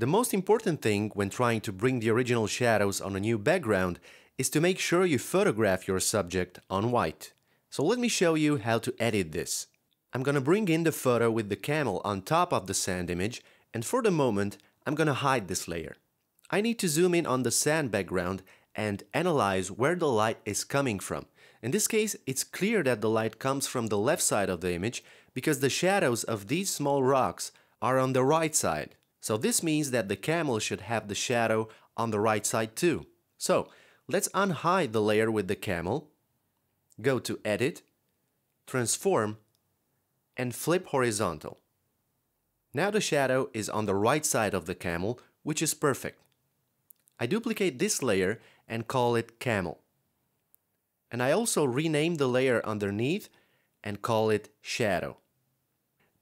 The most important thing when trying to bring the original shadows on a new background is to make sure you photograph your subject on white. So let me show you how to edit this. I'm gonna bring in the photo with the camel on top of the sand image, and for the moment, I'm gonna hide this layer. I need to zoom in on the sand background and analyze where the light is coming from. In this case, it's clear that the light comes from the left side of the image because the shadows of these small rocks are on the right side. So this means that the camel should have the shadow on the right side too. So let's unhide the layer with the camel, go to Edit, Transform, and flip horizontal. Now the shadow is on the right side of the camel, which is perfect. I duplicate this layer and call it camel. And I also rename the layer underneath and call it shadow.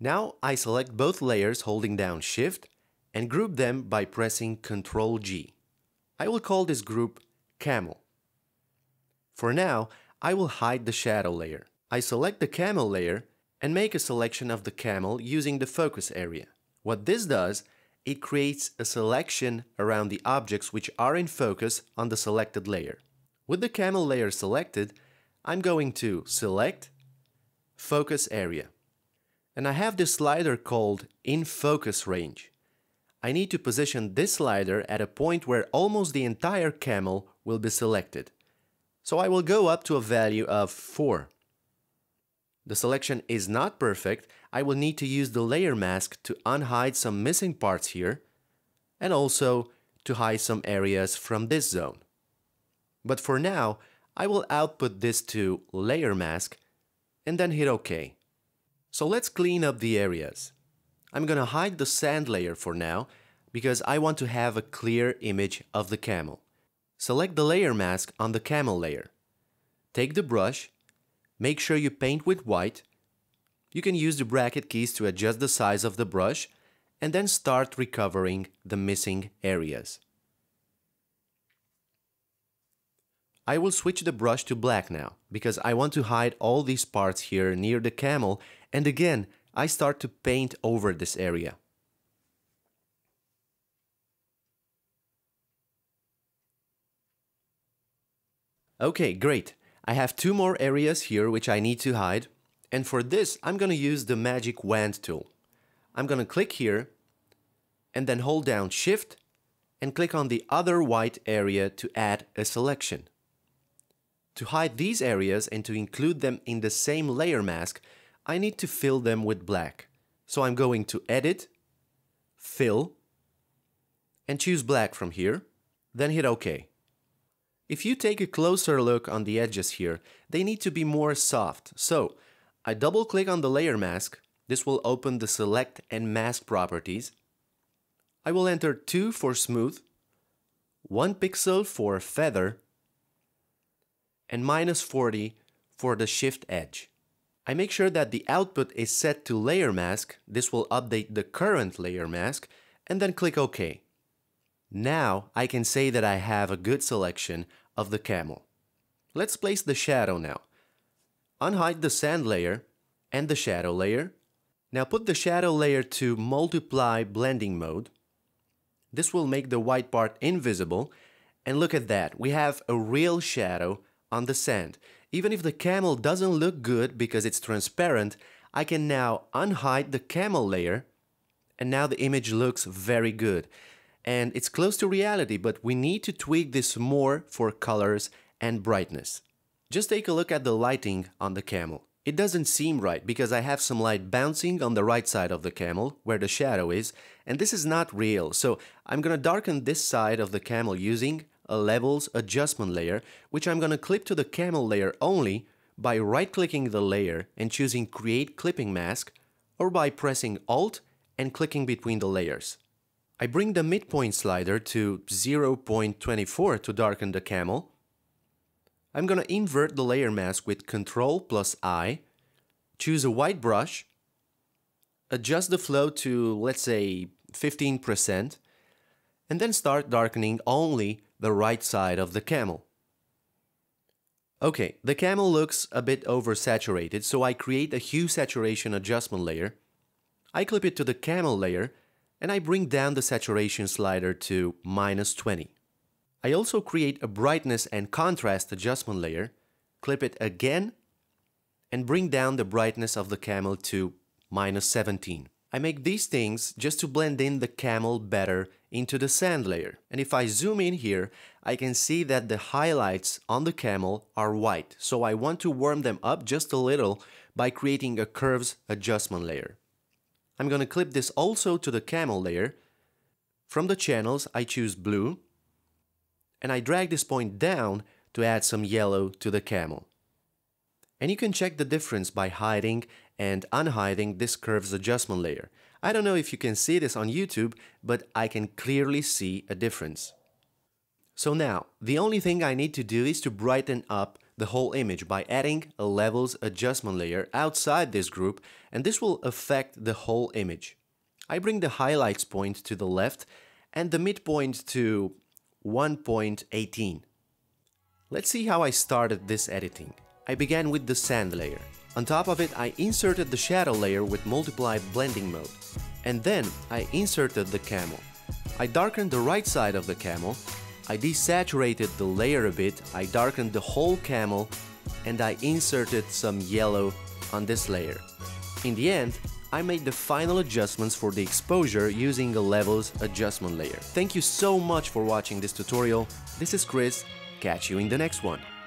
Now I select both layers holding down Shift and group them by pressing Ctrl G. I will call this group camel. For now, I will hide the shadow layer. I select the camel layer and make a selection of the camel using the focus area. What this does, it creates a selection around the objects which are in focus on the selected layer. With the camel layer selected, I'm going to Select, Focus Area. And I have this slider called In Focus Range. I need to position this slider at a point where almost the entire camel will be selected. So I will go up to a value of 4. The selection is not perfect. I will need to use the layer mask to unhide some missing parts here and also to hide some areas from this zone. But for now, I will output this to layer mask and then hit OK. So let's clean up the areas. I'm gonna hide the sand layer for now because I want to have a clear image of the camel. Select the layer mask on the camel layer. Take the brush. Make sure you paint with white. You can use the bracket keys to adjust the size of the brush and then start recovering the missing areas. I will switch the brush to black now because I want to hide all these parts here near the camel, and again I start to paint over this area. Okay, great. I have two more areas here which I need to hide, and for this I'm gonna use the magic wand tool. I'm gonna click here and then hold down Shift and click on the other white area to add a selection. To hide these areas and to include them in the same layer mask, I need to fill them with black. So I'm going to Edit, Fill, and choose black from here, then hit OK. If you take a closer look on the edges here, they need to be more soft. So I double click on the layer mask. This will open the Select and Mask properties. I will enter 2 for smooth, 1 pixel for feather, and -40 for the shift edge. I make sure that the output is set to layer mask. This will update the current layer mask, and then click OK. Now I can say that I have a good selection of the camel. Let's place the shadow now. Unhide the sand layer and the shadow layer. Now put the shadow layer to multiply blending mode. This will make the white part invisible, and look at that, we have a real shadow on the sand. Even if the camel doesn't look good because it's transparent, I can now unhide the camel layer, and now the image looks very good. And it's close to reality, but we need to tweak this more for colors and brightness. Just take a look at the lighting on the camel. It doesn't seem right because I have some light bouncing on the right side of the camel where the shadow is, and this is not real. So I'm gonna darken this side of the camel using a levels adjustment layer, which I'm gonna clip to the camel layer only by right-clicking the layer and choosing Create Clipping Mask, or by pressing Alt and clicking between the layers. I bring the midpoint slider to 0.24 to darken the camel. I'm gonna invert the layer mask with Ctrl+I, choose a white brush, adjust the flow to, let's say, 15%, and then start darkening only the right side of the camel. Okay, the camel looks a bit oversaturated, so I create a hue saturation adjustment layer. I clip it to the camel layer and I bring down the saturation slider to -20. I also create a brightness and contrast adjustment layer, clip it again, and bring down the brightness of the camel to -17. I make these things just to blend in the camel better into the sand layer. And if I zoom in here, I can see that the highlights on the camel are white. So I want to warm them up just a little by creating a curves adjustment layer. I'm going to clip this also to the camel layer. From the channels, I choose blue, and I drag this point down to add some yellow to the camel. And you can check the difference by hiding and unhiding this curves adjustment layer. I don't know if you can see this on YouTube, but I can clearly see a difference. So now, the only thing I need to do is to brighten up the whole image by adding a levels adjustment layer outside this group, and this will affect the whole image. I bring the highlights point to the left and the midpoint to 1.18. Let's see how I started this editing. I began with the sand layer. On top of it, I inserted the shadow layer with multiply blending mode. And then I inserted the camel. I darkened the right side of the camel. I desaturated the layer a bit. I darkened the whole camel. And I inserted some yellow on this layer. In the end, I made the final adjustments for the exposure using a levels adjustment layer. Thank you so much for watching this tutorial. This is Chris. Catch you in the next one.